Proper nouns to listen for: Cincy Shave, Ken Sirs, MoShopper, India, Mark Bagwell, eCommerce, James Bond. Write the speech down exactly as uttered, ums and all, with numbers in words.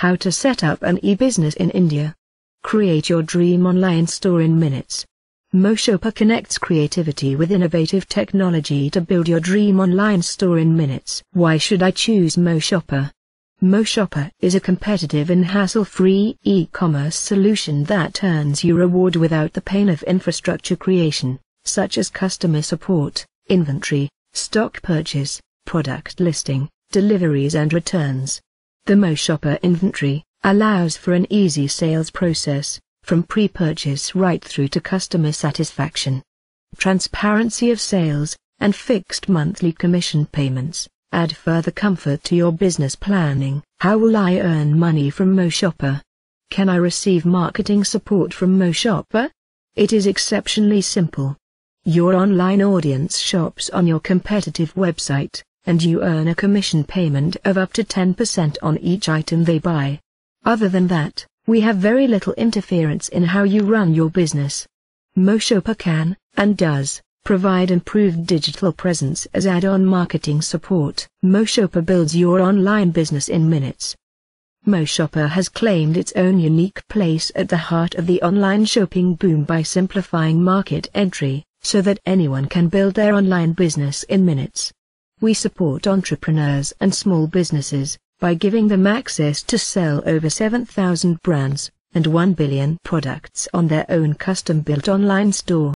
How to set up an e-business in India. Create your dream online store in minutes. MoShopper connects creativity with innovative technology to build your dream online store in minutes. Why should I choose MoShopper? MoShopper is a competitive and hassle-free e-commerce solution that earns you reward without the pain of infrastructure creation, such as customer support, inventory, stock purchase, product listing, deliveries and returns. The MoShopper inventory allows for an easy sales process, from pre-purchase right through to customer satisfaction. Transparency of sales, and fixed monthly commission payments, add further comfort to your business planning. How will I earn money from MoShopper? Can I receive marketing support from MoShopper? It is exceptionally simple. Your online audience shops on your competitive website, and you earn a commission payment of up to ten percent on each item they buy. Other than that, we have very little interference in how you run your business. MoShopper can, and does, provide improved digital presence as add-on marketing support. MoShopper builds your online business in minutes. MoShopper has claimed its own unique place at the heart of the online shopping boom by simplifying market entry, so that anyone can build their online business in minutes. We support entrepreneurs and small businesses by giving them access to sell over seven thousand brands and one billion products on their own custom-built online store.